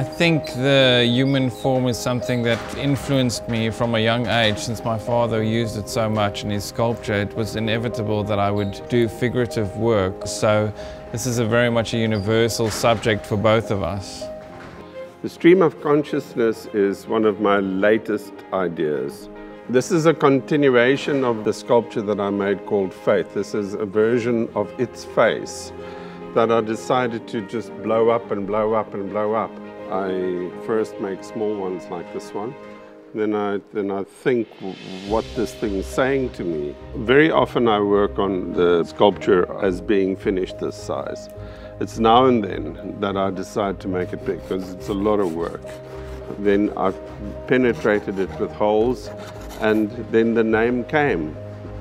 I think the human form is something that influenced me from a young age. Since my father used it so much in his sculpture, it was inevitable that I would do figurative work. So this is very much a universal subject for both of us. The stream of consciousness is one of my latest ideas. This is a continuation of the sculpture that I made called Faith. This is a version of its face that I decided to just blow up and blow up and blow up. I first make small ones like this one, then I think what this thing's saying to me. Very often I work on the sculpture as being finished this size. It's now and then that I decide to make it big because it's a lot of work. Then I've penetrated it with holes, and then the name came.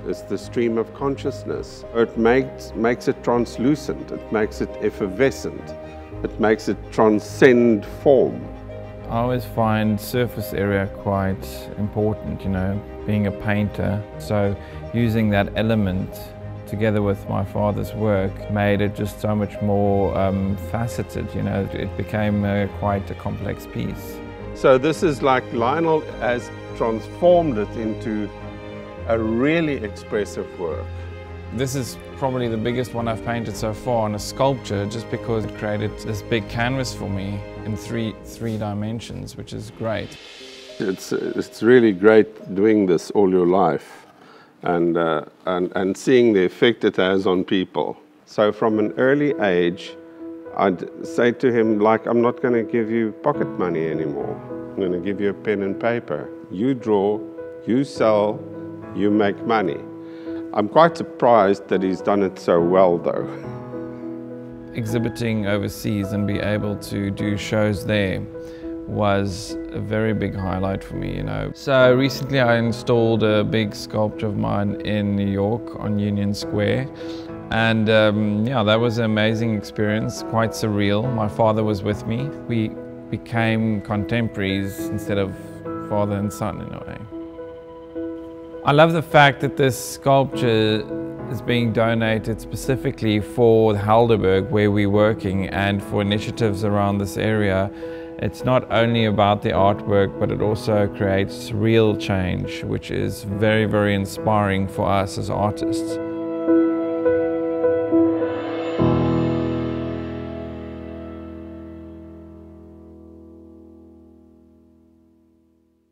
It's the stream of consciousness. It makes it translucent, it makes it effervescent, it makes it transcend form. I always find surface area quite important, you know, being a painter. So using that element together with my father's work made it just so much more faceted, you know, it became quite a complex piece. So this is like Lionel has transformed it into a really expressive work. This is probably the biggest one I've painted so far on a sculpture, just because it created this big canvas for me in three dimensions, which is great. It's really great doing this all your life and seeing the effect it has on people. So from an early age, I'd say to him, like, I'm not going to give you pocket money anymore. I'm going to give you a pen and paper. You draw, you sell, you make money. I'm quite surprised that he's done it so well, though. Exhibiting overseas and be able to do shows there was a very big highlight for me, you know. So recently I installed a big sculpture of mine in New York on Union Square. And yeah, that was an amazing experience, quite surreal. My father was with me. We became contemporaries instead of father and son in a way. I love the fact that this sculpture is being donated specifically for Halderberg, where we're working, and for initiatives around this area. It's not only about the artwork, but it also creates real change, which is very, very inspiring for us as artists.